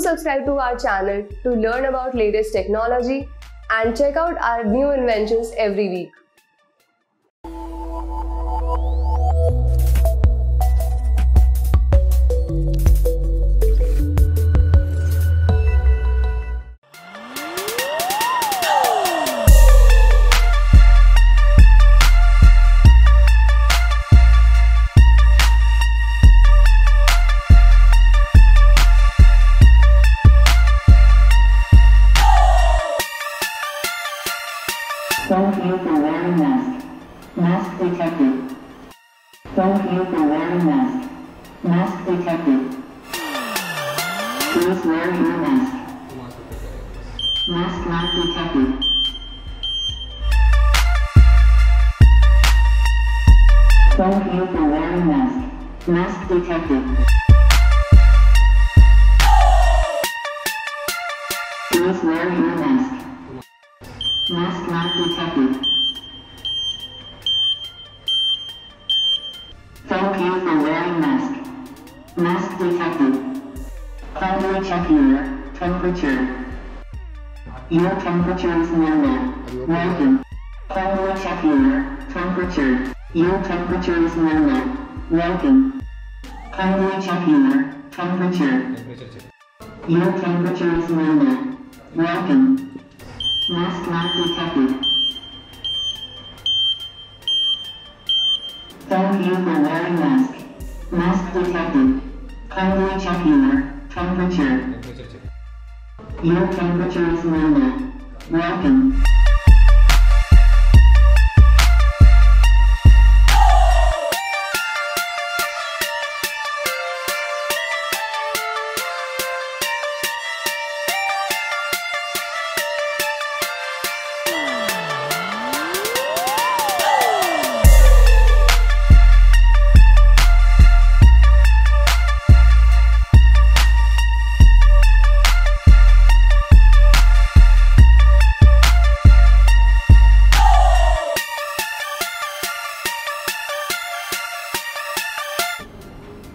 subscribe to our channel to learn about latest technology and check out our new inventions every week. Thank you for wearing mask. Mask detected. Thank you for wearing mask. Mask detected. Please wear your mask. Mask not detected. Thank you for wearing mask. Mask detected. Please wear your mask. Mask not detected. Thank you for wearing mask. Mask detected. Finally check your temperature. Your temperature is normal. Welcome. Finally check your temperature. Your temperature is normal. Welcome. Finally check your temperature. Your temperature is normal. Welcome. Mask not detected. Thank you for wearing mask. Mask detected. Kindly check your temperature. Your temperature is normal. Welcome.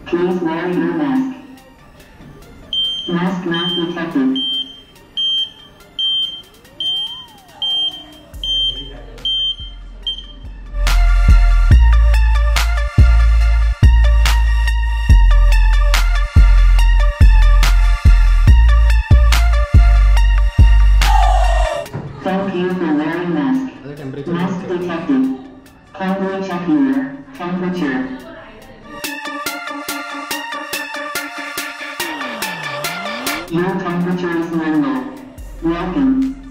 Please wear your mask. Mask not detected. Thank you for wearing mask. Mask detected. Kindly check your temperature. Your temperature is normal. Welcome.